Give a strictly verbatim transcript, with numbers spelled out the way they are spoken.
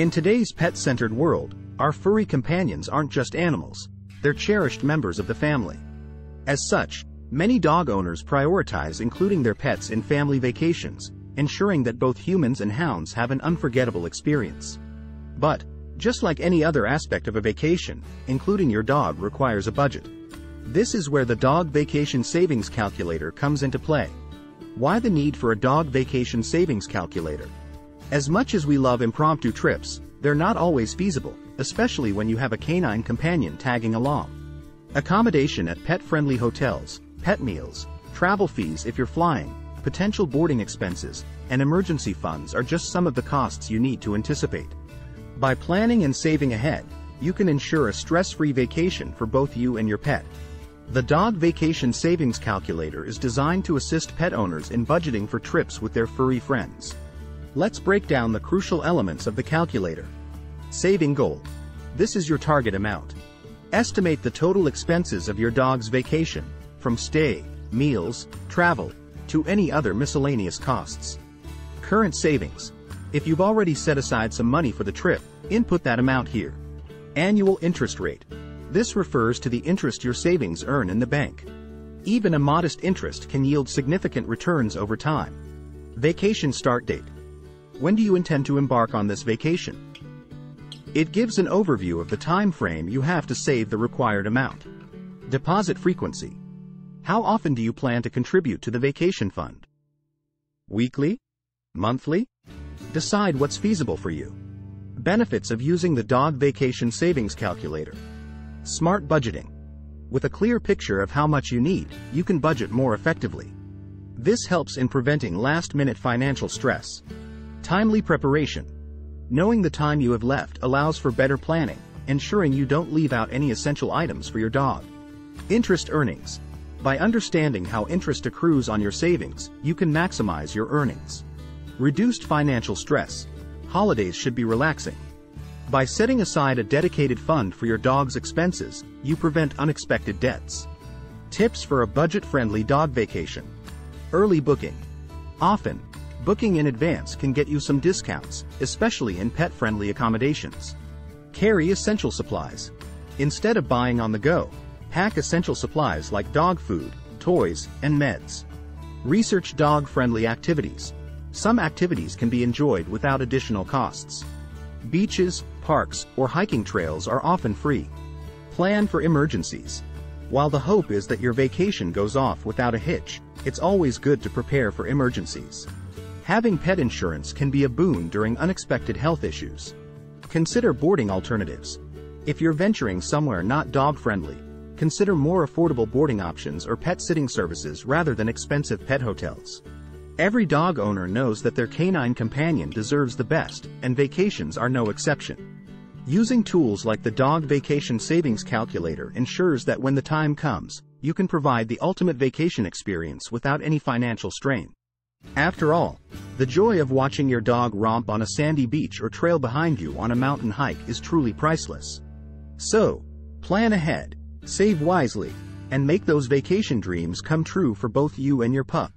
In today's pet-centered world, our furry companions aren't just animals, they're cherished members of the family. As such, many dog owners prioritize including their pets in family vacations, ensuring that both humans and hounds have an unforgettable experience. But, just like any other aspect of a vacation, including your dog requires a budget. This is where the dog vacation savings calculator comes into play. Why the need for a dog vacation savings calculator? As much as we love impromptu trips, they're not always feasible, especially when you have a canine companion tagging along. Accommodation at pet-friendly hotels, pet meals, travel fees if you're flying, potential boarding expenses, and emergency funds are just some of the costs you need to anticipate. By planning and saving ahead, you can ensure a stress-free vacation for both you and your pet. The Dog Vacation Savings Calculator is designed to assist pet owners in budgeting for trips with their furry friends. Let's break down the crucial elements of the calculator. Saving goal. This is your target amount. Estimate the total expenses of your dog's vacation, from stay, meals, travel, to any other miscellaneous costs. Current savings. If you've already set aside some money for the trip, input that amount here. Annual interest rate. This refers to the interest your savings earn in the bank. Even a modest interest can yield significant returns over time. Vacation start date. When do you intend to embark on this vacation? It gives an overview of the time frame you have to save the required amount. Deposit frequency. How often do you plan to contribute to the vacation fund? Weekly? Monthly? Decide what's feasible for you. Benefits of using the Dog Vacation Savings Calculator. Smart budgeting. With a clear picture of how much you need, you can budget more effectively. This helps in preventing last-minute financial stress. Timely preparation. Knowing the time you have left allows for better planning, ensuring you don't leave out any essential items for your dog. Interest earnings. By understanding how interest accrues on your savings, you can maximize your earnings. Reduced financial stress. Holidays should be relaxing. By setting aside a dedicated fund for your dog's expenses, you prevent unexpected debts. Tips for a budget-friendly dog vacation. Early booking. Often, booking in advance can get you some discounts, especially in pet-friendly accommodations. Carry essential supplies. Instead of buying on the go, pack essential supplies like dog food, toys, and meds. Research dog-friendly activities. Some activities can be enjoyed without additional costs. Beaches, parks, or hiking trails are often free. Plan for emergencies. While the hope is that your vacation goes off without a hitch, it's always good to prepare for emergencies. Having pet insurance can be a boon during unexpected health issues. Consider boarding alternatives. If you're venturing somewhere not dog-friendly, consider more affordable boarding options or pet sitting services rather than expensive pet hotels. Every dog owner knows that their canine companion deserves the best, and vacations are no exception. Using tools like the Dog Vacation Savings Calculator ensures that when the time comes, you can provide the ultimate vacation experience without any financial strain. After all, the joy of watching your dog romp on a sandy beach or trail behind you on a mountain hike is truly priceless. So, plan ahead, save wisely, and make those vacation dreams come true for both you and your pup.